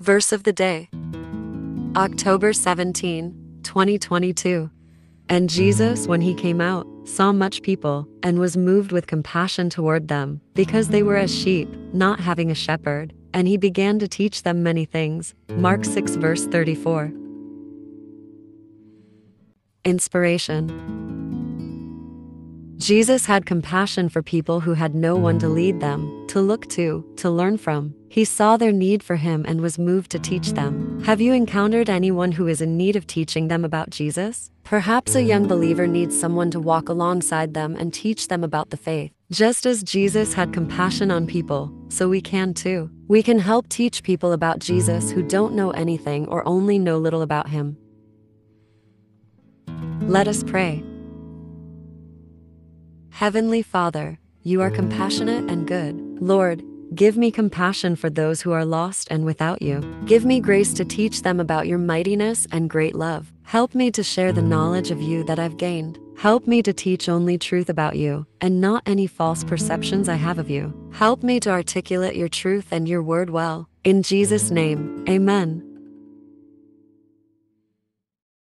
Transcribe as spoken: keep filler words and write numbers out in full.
Verse of the Day, October seventeenth, twenty twenty-two. And Jesus, when he came out, saw much people, and was moved with compassion toward them, because they were as sheep, not having a shepherd, and he began to teach them many things. Mark six verse thirty-four. Inspiration. Jesus had compassion for people who had no one to lead them, to look to, to learn from. He saw their need for him and was moved to teach them. Have you encountered anyone who is in need of teaching them about Jesus? Perhaps a young believer needs someone to walk alongside them and teach them about the faith. Just as Jesus had compassion on people, so we can too. We can help teach people about Jesus who don't know anything or only know little about him. Let us pray. Heavenly Father, you are compassionate and good. Lord, give me compassion for those who are lost and without you. Give me grace to teach them about your mightiness and great love. Help me to share the knowledge of you that I've gained. Help me to teach only truth about you, and not any false perceptions I have of you. Help me to articulate your truth and your word well. In Jesus' name, amen.